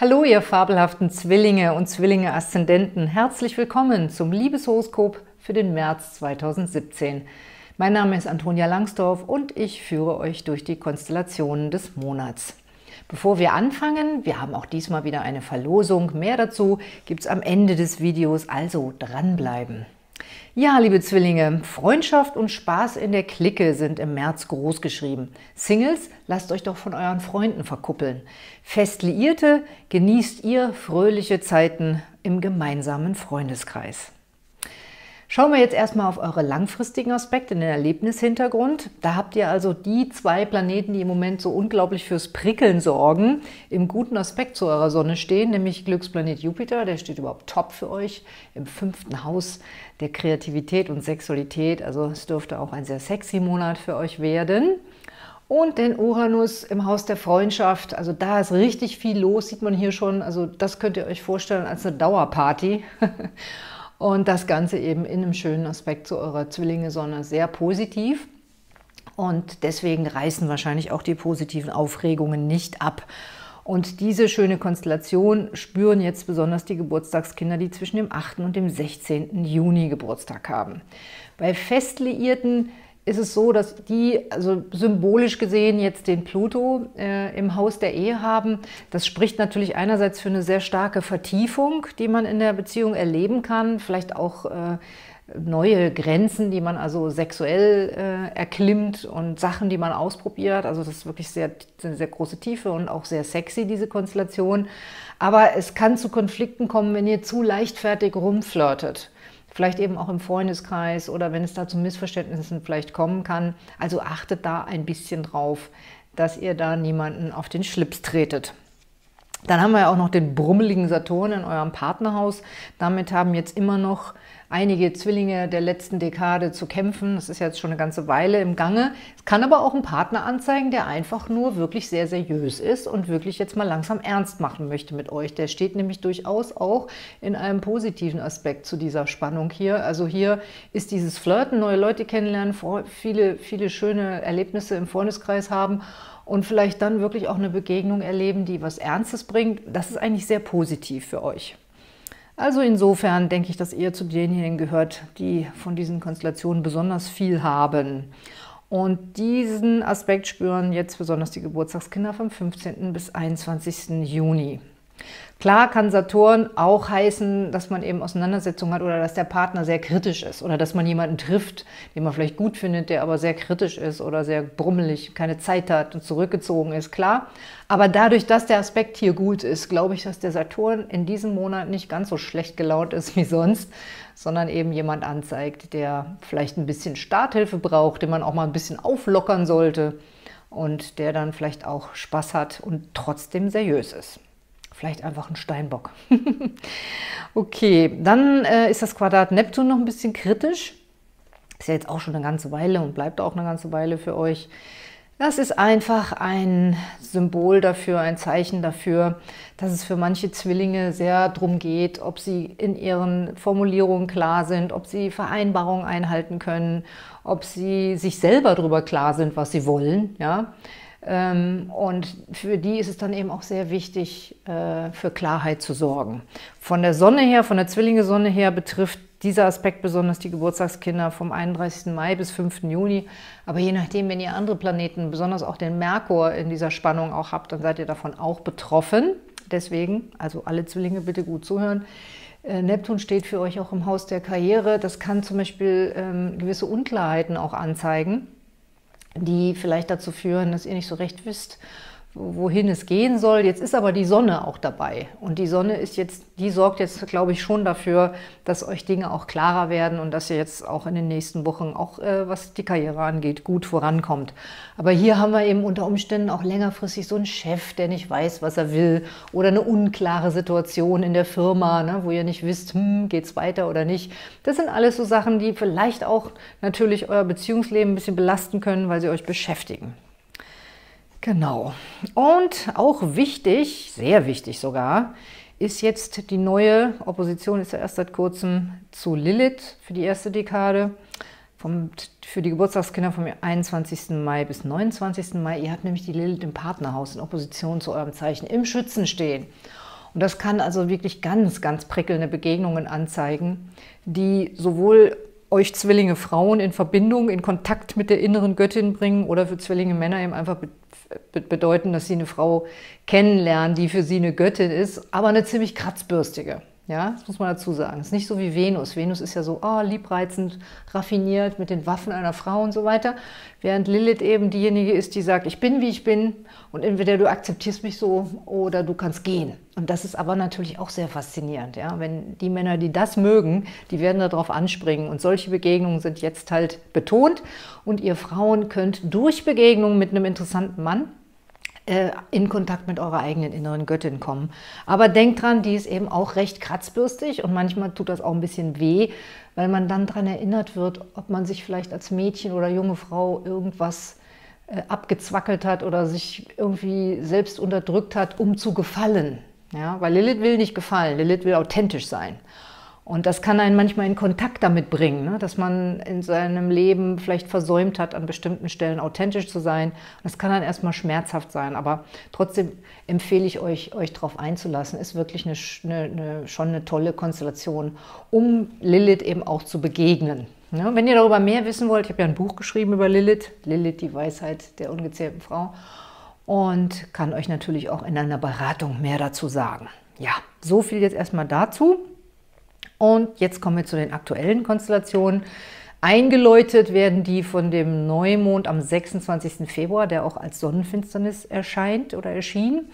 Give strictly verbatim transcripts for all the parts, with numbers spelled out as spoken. Hallo, ihr fabelhaften Zwillinge und Zwillinge-Aszendenten. Herzlich willkommen zum Liebeshoroskop für den März zweitausendsiebzehn. Mein Name ist Antonia Langsdorf und ich führe euch durch die Konstellationen des Monats. Bevor wir anfangen, wir haben auch diesmal wieder eine Verlosung. Mehr dazu gibt es am Ende des Videos, also dranbleiben. Ja, liebe Zwillinge, Freundschaft und Spaß in der Clique sind im März groß geschrieben. Singles, lasst euch doch von euren Freunden verkuppeln. Fest Liierte, genießt ihr fröhliche Zeiten im gemeinsamen Freundeskreis. Schauen wir jetzt erstmal auf eure langfristigen Aspekte, den Erlebnishintergrund. Da habt ihr also die zwei Planeten, die im Moment so unglaublich fürs Prickeln sorgen, im guten Aspekt zu eurer Sonne stehen, nämlich Glücksplanet Jupiter, der steht überhaupt top für euch, im fünften Haus der Kreativität und Sexualität. Also es dürfte auch ein sehr sexy Monat für euch werden. Und den Uranus im Haus der Freundschaft, also da ist richtig viel los, sieht man hier schon. Also das könnt ihr euch vorstellen als eine Dauerparty. Und das Ganze eben in einem schönen Aspekt zu eurer Zwillinge-Sonne, sehr positiv. Und deswegen reißen wahrscheinlich auch die positiven Aufregungen nicht ab. Und diese schöne Konstellation spüren jetzt besonders die Geburtstagskinder, die zwischen dem achten und dem sechzehnten Juni Geburtstag haben. Bei Festliierten ist es so, dass die also symbolisch gesehen jetzt den Pluto äh, im Haus der Ehe haben. Das spricht natürlich einerseits für eine sehr starke Vertiefung, die man in der Beziehung erleben kann, vielleicht auch äh, neue Grenzen, die man also sexuell äh, erklimmt und Sachen, die man ausprobiert. Also das ist wirklich sehr, eine sehr große Tiefe und auch sehr sexy, diese Konstellation. Aber es kann zu Konflikten kommen, wenn ihr zu leichtfertig rumflirtet. Vielleicht eben auch im Freundeskreis oder wenn es da zu Missverständnissen vielleicht kommen kann. Also achtet da ein bisschen drauf, dass ihr da niemanden auf den Schlips tretet. Dann haben wir ja auch noch den brummeligen Saturn in eurem Partnerhaus. Damit haben jetzt immer noch einige Zwillinge der letzten Dekade zu kämpfen. Das ist jetzt schon eine ganze Weile im Gange. Es kann aber auch einen Partner anzeigen, der einfach nur wirklich sehr seriös ist und wirklich jetzt mal langsam ernst machen möchte mit euch. Der steht nämlich durchaus auch in einem positiven Aspekt zu dieser Spannung hier. Also hier ist dieses Flirten, neue Leute kennenlernen, viele, viele schöne Erlebnisse im Freundeskreis haben und vielleicht dann wirklich auch eine Begegnung erleben, die was Ernstes bringt. Das ist eigentlich sehr positiv für euch. Also insofern denke ich, dass ihr zu denjenigen gehört, die von diesen Konstellationen besonders viel haben. Und diesen Aspekt spüren jetzt besonders die Geburtstagskinder vom fünfzehnten bis einundzwanzigsten Juni. Klar kann Saturn auch heißen, dass man eben Auseinandersetzungen hat oder dass der Partner sehr kritisch ist oder dass man jemanden trifft, den man vielleicht gut findet, der aber sehr kritisch ist oder sehr brummelig, keine Zeit hat und zurückgezogen ist, klar. Aber dadurch, dass der Aspekt hier gut ist, glaube ich, dass der Saturn in diesem Monat nicht ganz so schlecht gelaunt ist wie sonst, sondern eben jemand anzeigt, der vielleicht ein bisschen Starthilfe braucht, den man auch mal ein bisschen auflockern sollte und der dann vielleicht auch Spaß hat und trotzdem seriös ist. Vielleicht einfach ein Steinbock. Okay, dann äh, ist das Quadrat Neptun noch ein bisschen kritisch. Ist ja jetzt auch schon eine ganze Weile und bleibt auch eine ganze Weile für euch. Das ist einfach ein Symbol dafür, ein Zeichen dafür, dass es für manche Zwillinge sehr darum geht, ob sie in ihren Formulierungen klar sind, ob sie Vereinbarungen einhalten können, ob sie sich selber darüber klar sind, was sie wollen, ja. Und für die ist es dann eben auch sehr wichtig, für Klarheit zu sorgen. Von der Sonne her, von der Zwillinge-Sonne her betrifft dieser Aspekt besonders die Geburtstagskinder vom einunddreißigsten Mai bis fünften Juni. Aber je nachdem, wenn ihr andere Planeten, besonders auch den Merkur in dieser Spannung auch habt, dann seid ihr davon auch betroffen. Deswegen, also alle Zwillinge bitte gut zuhören. Neptun steht für euch auch im Haus der Karriere. Das kann zum Beispiel gewisse Unklarheiten auch anzeigen, die vielleicht dazu führen, dass ihr nicht so recht wisst, wohin es gehen soll. Jetzt ist aber die Sonne auch dabei. Und die Sonne ist jetzt, die sorgt jetzt, glaube ich, schon dafür, dass euch Dinge auch klarer werden und dass ihr jetzt auch in den nächsten Wochen, auch äh, was die Karriere angeht, gut vorankommt. Aber hier haben wir eben unter Umständen auch längerfristig so einen Chef, der nicht weiß, was er will, oder eine unklare Situation in der Firma, ne, wo ihr nicht wisst, hm, geht's weiter oder nicht. Das sind alles so Sachen, die vielleicht auch natürlich euer Beziehungsleben ein bisschen belasten können, weil sie euch beschäftigen. Genau. Und auch wichtig, sehr wichtig sogar, ist jetzt die neue Opposition, ist ja erst seit kurzem zu Lilith für die erste Dekade Vom, für die Geburtstagskinder vom einundzwanzigsten Mai bis neunundzwanzigsten Mai. Ihr habt nämlich die Lilith im Partnerhaus in Opposition zu eurem Zeichen im Schützen stehen. Und das kann also wirklich ganz, ganz prickelnde Begegnungen anzeigen, die sowohl euch Zwillinge Frauen in Verbindung, in Kontakt mit der inneren Göttin bringen oder für Zwillinge Männer eben einfach bedeuten, dass sie eine Frau kennenlernen, die für sie eine Göttin ist, aber eine ziemlich kratzbürstige. Ja, das muss man dazu sagen. Es ist nicht so wie Venus. Venus ist ja so oh, liebreizend, raffiniert, mit den Waffen einer Frau und so weiter. Während Lilith eben diejenige ist, die sagt, ich bin, wie ich bin und entweder du akzeptierst mich so oder du kannst gehen. Und das ist aber natürlich auch sehr faszinierend. Ja? Wenn die Männer, die das mögen, die werden darauf anspringen. Und solche Begegnungen sind jetzt halt betont. Und ihr Frauen könnt durch Begegnungen mit einem interessanten Mann in Kontakt mit eurer eigenen inneren Göttin kommen. Aber denkt dran, die ist eben auch recht kratzbürstig und manchmal tut das auch ein bisschen weh, weil man dann daran erinnert wird, ob man sich vielleicht als Mädchen oder junge Frau irgendwas abgezwackelt hat oder sich irgendwie selbst unterdrückt hat, um zu gefallen. Ja, weil Lilith will nicht gefallen, Lilith will authentisch sein. Und das kann einen manchmal in Kontakt damit bringen, ne? Dass man in seinem Leben vielleicht versäumt hat, an bestimmten Stellen authentisch zu sein. Das kann dann erstmal schmerzhaft sein, aber trotzdem empfehle ich euch, euch darauf einzulassen. Ist wirklich eine, eine, eine, schon eine tolle Konstellation, um Lilith eben auch zu begegnen. Ne? Wenn ihr darüber mehr wissen wollt, ich habe ja ein Buch geschrieben über Lilith, Lilith, die Weisheit der ungezählten Frau, und kann euch natürlich auch in einer Beratung mehr dazu sagen. Ja, so viel jetzt erstmal dazu. Und jetzt kommen wir zu den aktuellen Konstellationen. Eingeläutet werden die von dem Neumond am sechsundzwanzigsten Februar, der auch als Sonnenfinsternis erscheint oder erschien.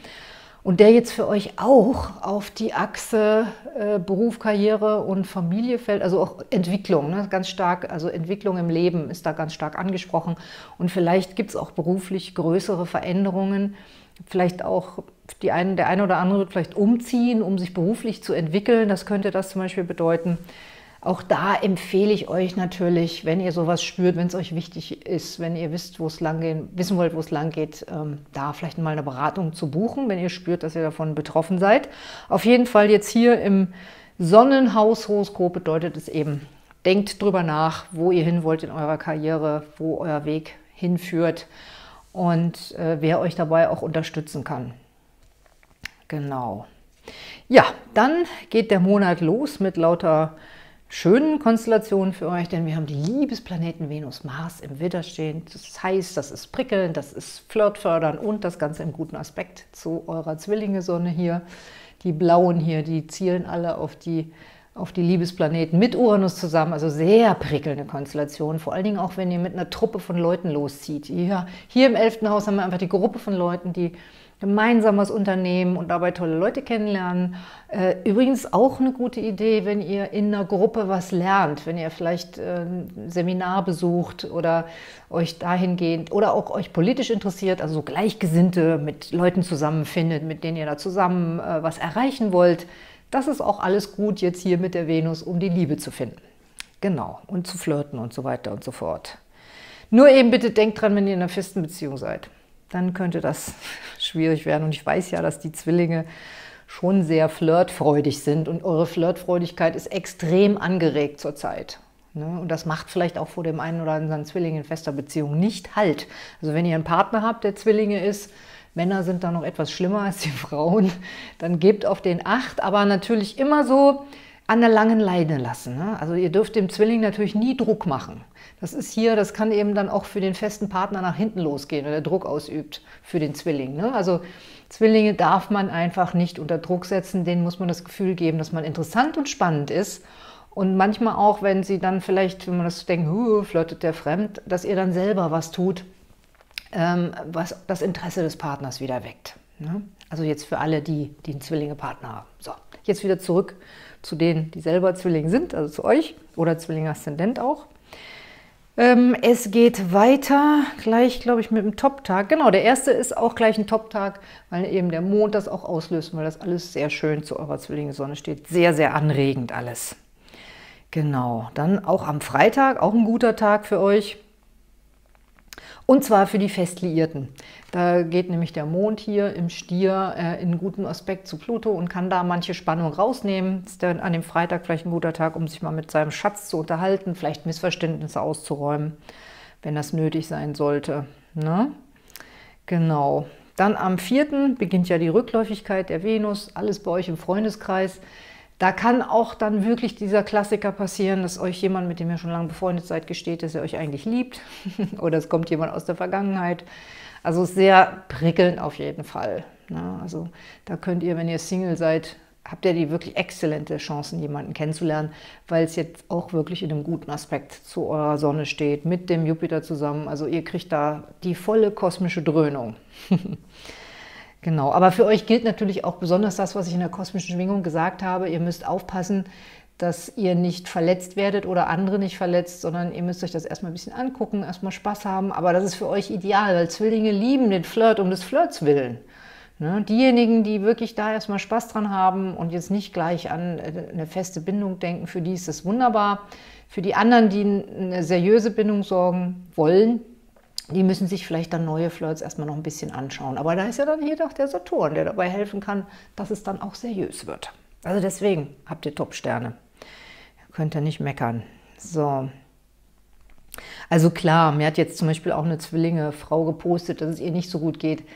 Und der jetzt für euch auch auf die Achse äh, Beruf, Karriere und Familie fällt, also auch Entwicklung, ne? Ganz stark, also Entwicklung im Leben ist da ganz stark angesprochen. Und vielleicht gibt es auch beruflich größere Veränderungen, vielleicht auch die einen, der eine oder andere wird vielleicht umziehen, um sich beruflich zu entwickeln, das könnte das zum Beispiel bedeuten. Auch da empfehle ich euch natürlich, wenn ihr sowas spürt, wenn es euch wichtig ist, wenn ihr wisst, wo es lang gehen, wissen wollt, wo es lang geht, ähm, da vielleicht mal eine Beratung zu buchen, wenn ihr spürt, dass ihr davon betroffen seid. Auf jeden Fall jetzt hier im Sonnenhaushoroskop bedeutet es eben, denkt drüber nach, wo ihr hin wollt in eurer Karriere, wo euer Weg hinführt und äh, wer euch dabei auch unterstützen kann. Genau. Ja, dann geht der Monat los mit lauter schönen Konstellationen für euch, denn wir haben die Liebesplaneten Venus, Mars im Widder stehen. Das heißt, das ist prickeln, das ist flirtfördern und das Ganze im guten Aspekt zu eurer Zwillinge-Sonne hier. Die blauen hier, die zielen alle auf die, auf die Liebesplaneten mit Uranus zusammen. Also sehr prickelnde Konstellationen, vor allen Dingen auch, wenn ihr mit einer Truppe von Leuten loszieht. Hier, hier im elften Haus haben wir einfach die Gruppe von Leuten, die gemeinsam was unternehmen und dabei tolle Leute kennenlernen. Übrigens auch eine gute Idee, wenn ihr in einer Gruppe was lernt, wenn ihr vielleicht ein Seminar besucht oder euch dahingehend oder auch euch politisch interessiert, also so Gleichgesinnte mit Leuten zusammenfindet, mit denen ihr da zusammen was erreichen wollt. Das ist auch alles gut jetzt hier mit der Venus, um die Liebe zu finden. Genau, und zu flirten und so weiter und so fort. Nur eben bitte denkt dran, wenn ihr in einer festen Beziehung seid. Dann könnte das schwierig werden. Und ich weiß ja, dass die Zwillinge schon sehr flirtfreudig sind. Und eure Flirtfreudigkeit ist extrem angeregt zurzeit. Und das macht vielleicht auch vor dem einen oder anderen Zwilling in fester Beziehung nicht halt. Also wenn ihr einen Partner habt, der Zwillinge ist, Männer sind da noch etwas schlimmer als die Frauen, dann gebt auf den acht. Aber natürlich immer so an der langen Leine lassen. Also ihr dürft dem Zwilling natürlich nie Druck machen. Das ist hier, das kann eben dann auch für den festen Partner nach hinten losgehen, wenn der Druck ausübt für den Zwilling. Ne? Also Zwillinge darf man einfach nicht unter Druck setzen, denen muss man das Gefühl geben, dass man interessant und spannend ist. Und manchmal auch, wenn sie dann vielleicht, wenn man das denkt, huh, flirtet der fremd, dass ihr dann selber was tut, ähm, was das Interesse des Partners wieder weckt. Ne? Also jetzt für alle, die, die einen Zwillinge-Partner haben. So, jetzt wieder zurück zu denen, die selber Zwillinge sind, also zu euch oder Zwilling-Aszendent auch. Es geht weiter, gleich, glaube ich, mit dem Top-Tag. Genau, der erste ist auch gleich ein Top-Tag, weil eben der Mond das auch auslöst, weil das alles sehr schön zu eurer Zwillingssonne steht. Sehr, sehr anregend alles. Genau, dann auch am Freitag, auch ein guter Tag für euch. Und zwar für die Festliierten. Da geht nämlich der Mond hier im Stier äh, in gutem Aspekt zu Pluto und kann da manche Spannung rausnehmen. Ist dann an dem Freitag vielleicht ein guter Tag, um sich mal mit seinem Schatz zu unterhalten, vielleicht Missverständnisse auszuräumen, wenn das nötig sein sollte. Ne? Genau. Dann am vierten beginnt ja die Rückläufigkeit der Venus, alles bei euch im Freundeskreis. Da kann auch dann wirklich dieser Klassiker passieren, dass euch jemand, mit dem ihr schon lange befreundet seid, gesteht, dass ihr euch eigentlich liebt. Oder es kommt jemand aus der Vergangenheit. Also sehr prickelnd auf jeden Fall. Na, also da könnt ihr, wenn ihr Single seid, habt ihr die wirklich exzellente Chancen, jemanden kennenzulernen, weil es jetzt auch wirklich in einem guten Aspekt zu eurer Sonne steht, mit dem Jupiter zusammen. Also ihr kriegt da die volle kosmische Dröhnung. Genau, aber für euch gilt natürlich auch besonders das, was ich in der kosmischen Schwingung gesagt habe. Ihr müsst aufpassen, dass ihr nicht verletzt werdet oder andere nicht verletzt, sondern ihr müsst euch das erstmal ein bisschen angucken, erstmal Spaß haben. Aber das ist für euch ideal, weil Zwillinge lieben den Flirt um des Flirts willen. Ne? Diejenigen, die wirklich da erstmal Spaß dran haben und jetzt nicht gleich an eine feste Bindung denken, für die ist das wunderbar. Für die anderen, die eine seriöse Bindung sorgen wollen, die müssen sich vielleicht dann neue Flirts erstmal noch ein bisschen anschauen. Aber da ist ja dann hier doch der Saturn, der dabei helfen kann, dass es dann auch seriös wird. Also deswegen habt ihr Top-Sterne. Könnt ihr nicht meckern. So. Also klar, mir hat jetzt zum Beispiel auch eine Zwillinge-Frau gepostet, dass es ihr nicht so gut geht.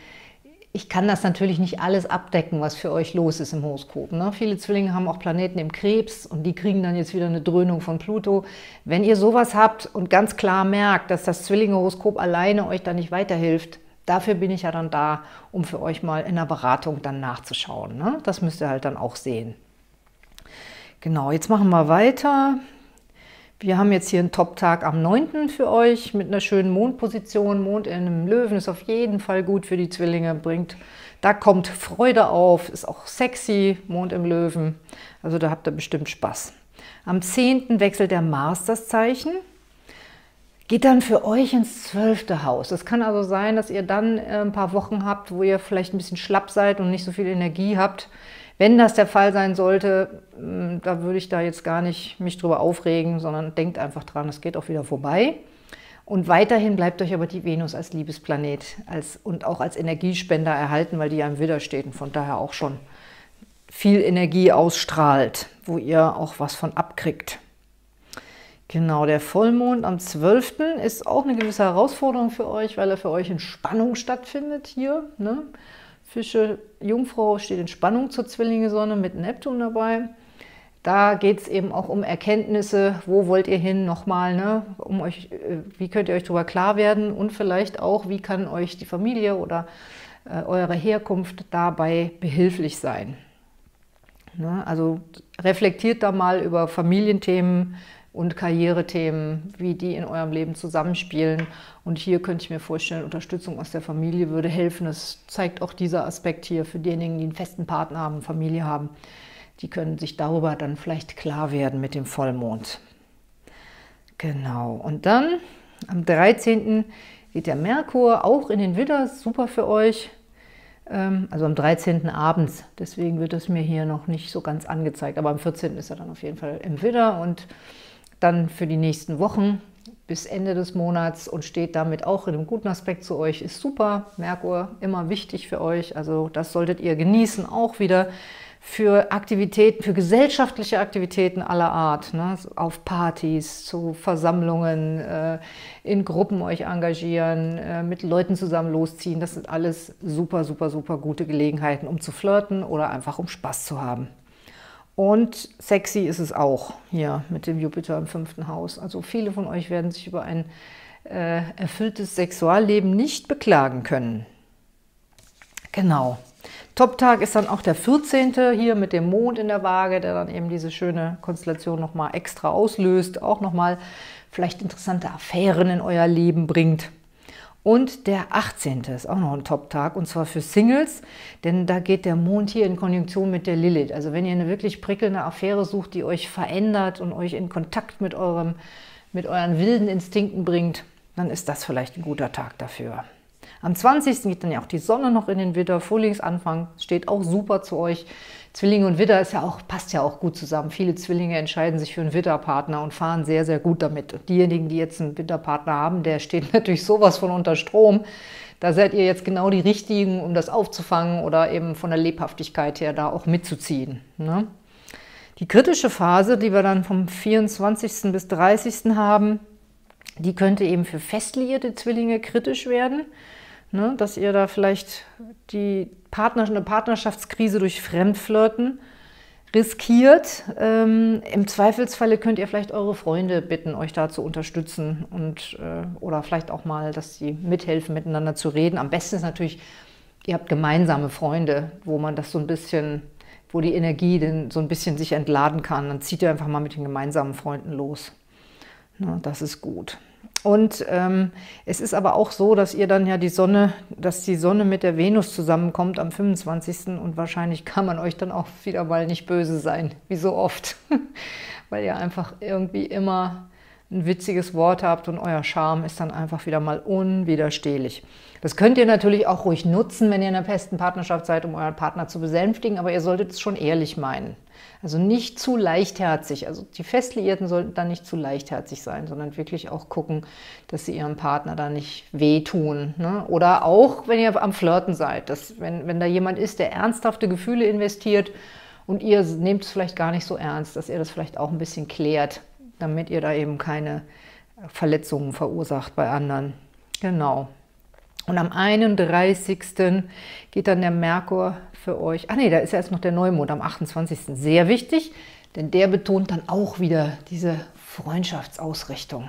Ich kann das natürlich nicht alles abdecken, was für euch los ist im Horoskop. Ne? Viele Zwillinge haben auch Planeten im Krebs und die kriegen dann jetzt wieder eine Dröhnung von Pluto. Wenn ihr sowas habt und ganz klar merkt, dass das Zwillinge-Horoskop alleine euch da nicht weiterhilft, dafür bin ich ja dann da, um für euch mal in der Beratung dann nachzuschauen. Ne? Das müsst ihr halt dann auch sehen. Genau, jetzt machen wir weiter. Wir haben jetzt hier einen Top-Tag am neunten für euch mit einer schönen Mondposition. Mond in einem Löwen ist auf jeden Fall gut für die Zwillinge. Bringt, da kommt Freude auf, ist auch sexy, Mond im Löwen. Also da habt ihr bestimmt Spaß. Am zehnten wechselt der Mars das Zeichen. Geht dann für euch ins zwölfte Haus. Das kann also sein, dass ihr dann ein paar Wochen habt, wo ihr vielleicht ein bisschen schlapp seid und nicht so viel Energie habt. Wenn das der Fall sein sollte, da würde ich da jetzt gar nicht mich drüber aufregen, sondern denkt einfach dran, es geht auch wieder vorbei. Und weiterhin bleibt euch aber die Venus als Liebesplanet als, und auch als Energiespender erhalten, weil die ja im Widder steht und von daher auch schon viel Energie ausstrahlt, wo ihr auch was von abkriegt. Genau, der Vollmond am zwölften ist auch eine gewisse Herausforderung für euch, weil er für euch in Spannung stattfindet hier, ne? Fische, Jungfrau steht in Spannung zur Zwillinge-Sonne mit Neptun dabei. Da geht es eben auch um Erkenntnisse, wo wollt ihr hin nochmal, ne? Um euch, wie könnt ihr euch darüber klar werden und vielleicht auch, wie kann euch die Familie oder äh, eure Herkunft dabei behilflich sein. Ne? Also reflektiert da mal über Familienthemen und Karrierethemen, wie die in eurem Leben zusammenspielen. Und hier könnte ich mir vorstellen, Unterstützung aus der Familie würde helfen. Das zeigt auch dieser Aspekt hier für diejenigen, die einen festen Partner haben, Familie haben. Die können sich darüber dann vielleicht klar werden mit dem Vollmond. Genau, und dann am dreizehnten geht der Merkur auch in den Widder, super für euch. Also am dreizehnten abends, deswegen wird das mir hier noch nicht so ganz angezeigt. Aber am vierzehnten ist er dann auf jeden Fall im Widder und dann für die nächsten Wochen bis Ende des Monats und steht damit auch in einem guten Aspekt zu euch, ist super. Merkur, immer wichtig für euch, also das solltet ihr genießen, auch wieder für Aktivitäten, für gesellschaftliche Aktivitäten aller Art, ne? Auf Partys, zu Versammlungen, äh, in Gruppen euch engagieren, äh, mit Leuten zusammen losziehen, das sind alles super, super, super gute Gelegenheiten, um zu flirten oder einfach um Spaß zu haben. Und sexy ist es auch hier mit dem Jupiter im fünften Haus. Also viele von euch werden sich über ein äh, erfülltes Sexualleben nicht beklagen können. Genau. Top-Tag ist dann auch der vierzehnte hier mit dem Mond in der Waage, der dann eben diese schöne Konstellation nochmal extra auslöst, auch nochmal vielleicht interessante Affären in euer Leben bringt. Und der achtzehnte ist auch noch ein Top-Tag, und zwar für Singles, denn da geht der Mond hier in Konjunktion mit der Lilith. Also wenn ihr eine wirklich prickelnde Affäre sucht, die euch verändert und euch in Kontakt mit, eurem, mit euren wilden Instinkten bringt, dann ist das vielleicht ein guter Tag dafür. Am zwanzigsten geht dann ja auch die Sonne noch in den Widder, Frühlingsanfang, steht auch super zu euch. Zwillinge und Widder ist ja auch, passt ja auch gut zusammen. Viele Zwillinge entscheiden sich für einen Widderpartner und fahren sehr, sehr gut damit. Und diejenigen, die jetzt einen Widderpartner haben, der steht natürlich sowas von unter Strom. Da seid ihr jetzt genau die Richtigen, um das aufzufangen oder eben von der Lebhaftigkeit her da auch mitzuziehen, ne? Die kritische Phase, die wir dann vom vierundzwanzigsten bis dreißigsten haben, die könnte eben für fest liierte Zwillinge kritisch werden, ne? Dass ihr da vielleicht die Partner, eine Partnerschaftskrise durch Fremdflirten riskiert. Ähm, im Zweifelsfalle könnt ihr vielleicht eure Freunde bitten, euch da zu unterstützen und äh, oder vielleicht auch mal, dass sie mithelfen, miteinander zu reden. Am besten ist natürlich, ihr habt gemeinsame Freunde, wo man das so ein bisschen, wo die Energie denn so ein bisschen sich entladen kann. Dann zieht ihr einfach mal mit den gemeinsamen Freunden los. Na, das ist gut. Und ähm, es ist aber auch so, dass ihr dann ja die Sonne, dass die Sonne mit der Venus zusammenkommt am fünfundzwanzigsten und wahrscheinlich kann man euch dann auch wieder mal nicht böse sein, wie so oft, weil ihr einfach irgendwie immer ein witziges Wort habt und euer Charme ist dann einfach wieder mal unwiderstehlich. Das könnt ihr natürlich auch ruhig nutzen, wenn ihr in einer festen Partnerschaft seid, um euren Partner zu besänftigen, aber ihr solltet es schon ehrlich meinen. Also nicht zu leichtherzig, also die Festliierten sollten da nicht zu leichtherzig sein, sondern wirklich auch gucken, dass sie ihrem Partner da nicht wehtun, ne? Oder auch, wenn ihr am Flirten seid, dass, wenn, wenn da jemand ist, der ernsthafte Gefühle investiert und ihr nehmt es vielleicht gar nicht so ernst, dass ihr das vielleicht auch ein bisschen klärt, damit ihr da eben keine Verletzungen verursacht bei anderen. Genau. Und am einunddreißigsten geht dann der Merkur für euch, ah nee, da ist ja erst noch der Neumond am achtundzwanzigsten Sehr wichtig, denn der betont dann auch wieder diese Freundschaftsausrichtung.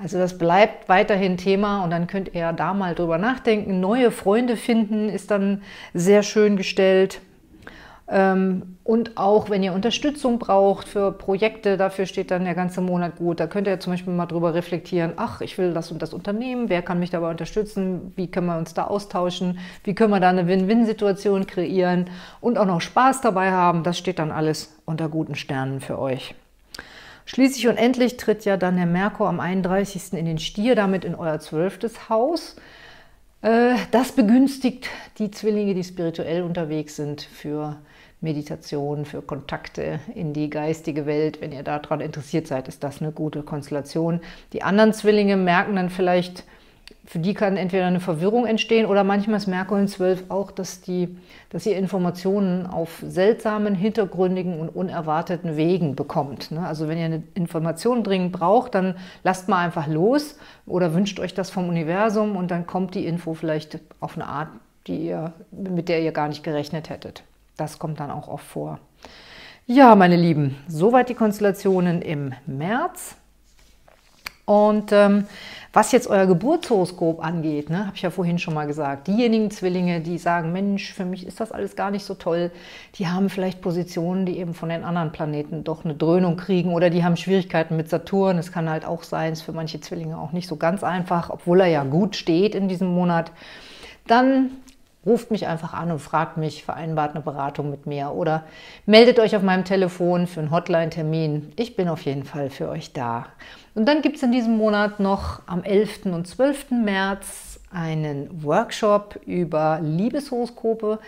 Also das bleibt weiterhin Thema und dann könnt ihr ja da mal drüber nachdenken. Neue Freunde finden ist dann sehr schön gestellt. Und auch, wenn ihr Unterstützung braucht für Projekte, dafür steht dann der ganze Monat gut. Da könnt ihr zum Beispiel mal drüber reflektieren, ach, ich will das und das unternehmen, wer kann mich dabei unterstützen, wie können wir uns da austauschen, wie können wir da eine Win-Win-Situation kreieren und auch noch Spaß dabei haben. Das steht dann alles unter guten Sternen für euch. Schließlich und endlich tritt ja dann der Merkur am einunddreißigsten in den Stier, damit in euer zwölftes Haus. Das begünstigt die Zwillinge, die spirituell unterwegs sind, für Meditation, für Kontakte in die geistige Welt. Wenn ihr daran interessiert seid, ist das eine gute Konstellation. Die anderen Zwillinge merken dann vielleicht, für die kann entweder eine Verwirrung entstehen oder manchmal ist Merkur in zwölf auch, dass, die, dass ihr Informationen auf seltsamen, hintergründigen und unerwarteten Wegen bekommt. Also wenn ihr eine Information dringend braucht, dann lasst mal einfach los oder wünscht euch das vom Universum und dann kommt die Info vielleicht auf eine Art, die ihr, mit der ihr gar nicht gerechnet hättet. Das kommt dann auch oft vor. Ja, meine Lieben, soweit die Konstellationen im März. Und ähm, was jetzt euer Geburtshoroskop angeht, ne, habe ich ja vorhin schon mal gesagt, diejenigen Zwillinge, die sagen, Mensch, für mich ist das alles gar nicht so toll, die haben vielleicht Positionen, die eben von den anderen Planeten doch eine Dröhnung kriegen oder die haben Schwierigkeiten mit Saturn. Es kann halt auch sein, ist für manche Zwillinge auch nicht so ganz einfach, obwohl er ja gut steht in diesem Monat. Dann ruft mich einfach an und fragt mich, vereinbart eine Beratung mit mir oder meldet euch auf meinem Telefon für einen Hotline-Termin. Ich bin auf jeden Fall für euch da. Und dann gibt es in diesem Monat noch am elften und zwölften März einen Workshop über Liebeshoroskope,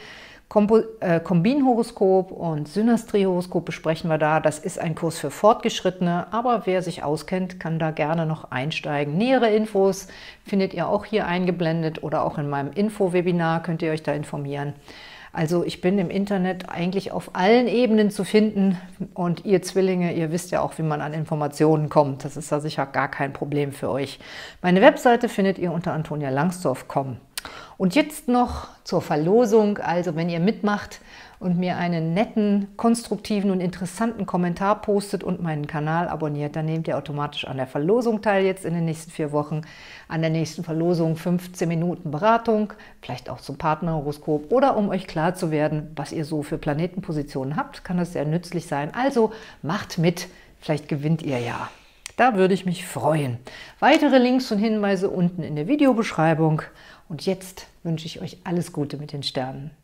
Kombo, äh, Kombinhoroskop und Synastriehoroskop besprechen wir da. Das ist ein Kurs für Fortgeschrittene, aber wer sich auskennt, kann da gerne noch einsteigen. Nähere Infos findet ihr auch hier eingeblendet oder auch in meinem Info-Webinar könnt ihr euch da informieren. Also ich bin im Internet eigentlich auf allen Ebenen zu finden und ihr Zwillinge, ihr wisst ja auch, wie man an Informationen kommt. Das ist da sicher gar kein Problem für euch. Meine Webseite findet ihr unter antonia langsdorf punkt com. Und jetzt noch zur Verlosung. Also wenn ihr mitmacht und mir einen netten, konstruktiven und interessanten Kommentar postet und meinen Kanal abonniert, dann nehmt ihr automatisch an der Verlosung teil jetzt in den nächsten vier Wochen. An der nächsten Verlosung fünfzehn Minuten Beratung, vielleicht auch zum Partnerhoroskop oder um euch klar zu werden, was ihr so für Planetenpositionen habt, kann das sehr nützlich sein. Also macht mit, vielleicht gewinnt ihr ja. Da würde ich mich freuen. Weitere Links und Hinweise unten in der Videobeschreibung. Und jetzt wünsche ich euch alles Gute mit den Sternen.